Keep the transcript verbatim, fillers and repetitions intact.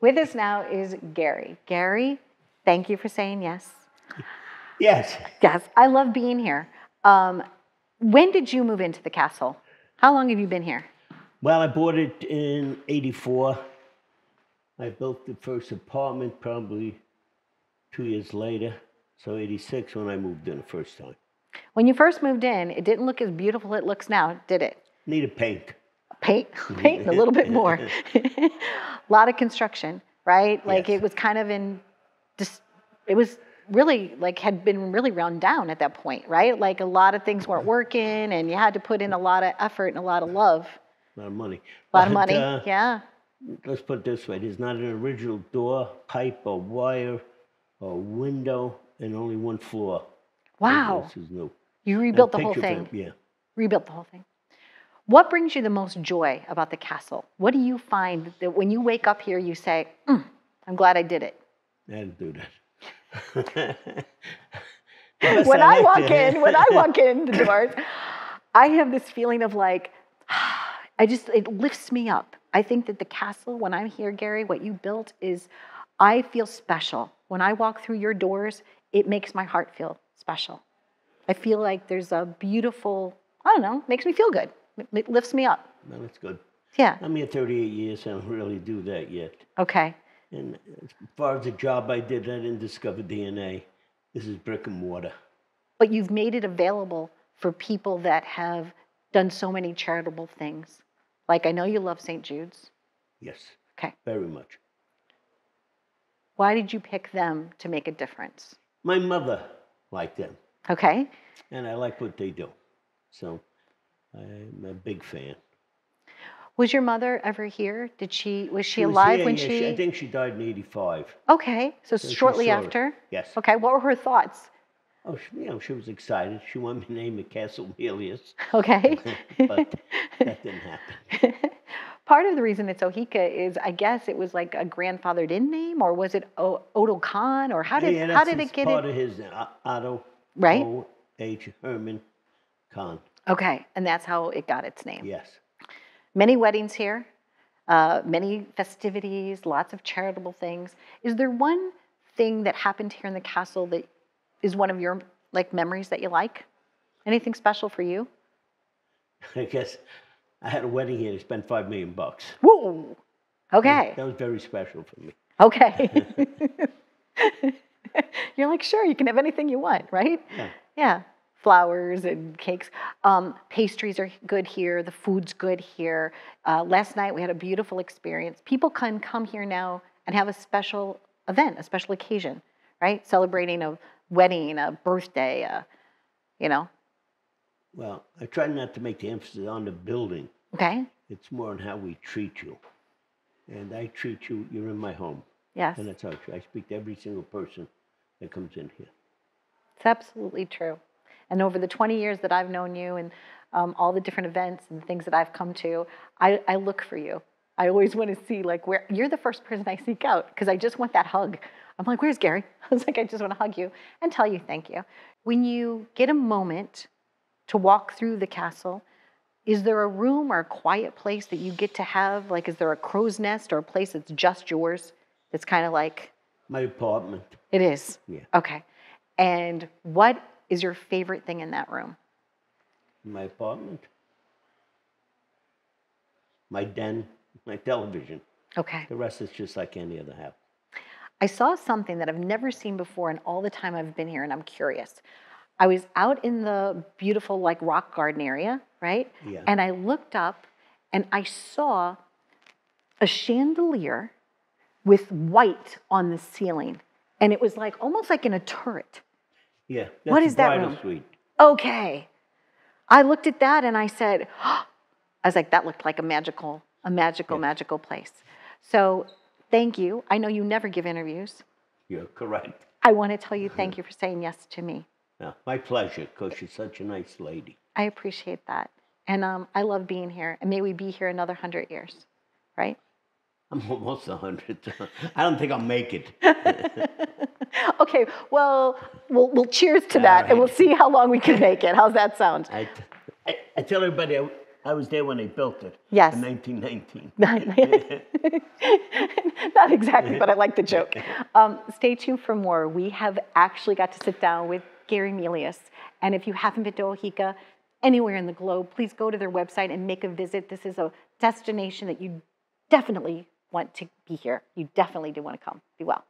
With us now is Gary. Gary, thank you for saying yes. Yes. Yes, I love being here. Um, when did you move into the castle? How long have you been here? Well, I bought it in eighty-four. I built the first apartment probably two years later. So eighty-six when I moved in the first time. When you first moved in, it didn't look as beautiful as it looks now, did it? Needed paint. Paint, paint and a little bit more. A lot of construction, right? Like yes. It was kind of in, just, it was really like had been really run down at that point, right? Like a lot of things weren't working and you had to put in a lot of effort and a lot of love. A lot of money. A lot of money, uh, yeah. Let's put it this way, there's not an original door, pipe, or wire, or window, and only one floor. Wow. This is new. You rebuilt the whole thing. Yeah. Rebuilt the whole thing. What brings you the most joy about the castle? What do you find that when you wake up here, you say, mm, I'm glad I did it? I didn't do that. when I, I walk to. in, when I walk in the doors, I have this feeling of like, I just, it lifts me up. I think that the castle, when I'm here, Gary, what you built is, I feel special. When I walk through your doors, it makes my heart feel special. I feel like there's a beautiful, I don't know, makes me feel good. It lifts me up. Well, that's good. Yeah. I'm here thirty-eight years. I don't really do that yet. Okay. And as far as the job I did, I didn't discover D N A. This is brick and mortar. But you've made it available for people that have done so many charitable things. Like, I know you love Saint Jude's. Yes. Okay. Very much. Why did you pick them to make a difference? My mother liked them. Okay. And I like what they do. So I'm a big fan. Was your mother ever here? Did she, was she, she was alive here, when yeah, she... she? I think she died in eighty-five. Okay, so, so shortly after? It. Yes. Okay, what were her thoughts? Oh, she, you know, she was excited. She wanted me to name it Castle Melius. Okay. But that didn't happen. Part of the reason it's Oheka is, I guess it was like a grandfathered in name, or was it o Otto Kahn, or how did, yeah, yeah, how did it get in? Part of his uh, Otto, right? O H Herman Kahn. Okay, and that's how it got its name. Yes. Many weddings here, uh, many festivities, lots of charitable things. Is there one thing that happened here in the castle that is one of your like memories that you like? Anything special for you? I guess I had a wedding here to spend five million bucks. Whoa! Okay. That was very special for me. Okay. You're like, sure, you can have anything you want, right? Yeah. Yeah. Flowers and cakes. Um, pastries are good here. The food's good here. Uh, last night we had a beautiful experience. People can come here now and have a special event, a special occasion, right? Celebrating a wedding, a birthday, a, you know. Well, I try not to make the emphasis on the building. Okay. It's more on how we treat you. And I treat you, you're in my home. Yes. And that's how I treat. I speak to every single person that comes in here. It's absolutely true. And over the twenty years that I've known you and um, all the different events and things that I've come to, I, I look for you. I always want to see, like, where you're the first person I seek out because I just want that hug. I'm like, where's Gary? I was like, I just want to hug you and tell you thank you. When you get a moment to walk through the castle, is there a room or a quiet place that you get to have? Like, is there a crow's nest or a place that's just yours that's kind of like? My apartment. It is? Yeah. Okay. And what is your favorite thing in that room? My apartment. My den, my television. Okay. The rest is just like any other house. I saw something that I've never seen before in all the time I've been here, and I'm curious. I was out in the beautiful like rock garden area, right? Yeah. And I looked up and I saw a chandelier with white on the ceiling. And it was like almost like in a turret. Yeah. That's what is that room? Suite. Okay. I looked at that and I said, oh, I was like, that looked like a magical, a magical, yes. magical place. So thank you. I know you never give interviews. You're correct. I want to tell you thank you for saying yes to me. No, my pleasure, because you're such a nice lady. I appreciate that. And um, I love being here. And may we be here another hundred years, right? I'm almost a hundred. I don't think I'll make it. Okay, well, we'll, we'll cheers to that, right. And we'll see how long we can make it. How's that sound? I, I, I tell everybody I, I was there when they built it. Yes. In nineteen nineteen. Not exactly, but I like the joke. Um, stay tuned for more. We have actually got to sit down with Gary Melius. And if you haven't been to Oheka, anywhere in the globe, please go to their website and make a visit. This is a destination that you definitely want to be here. You definitely do want to come. Be well.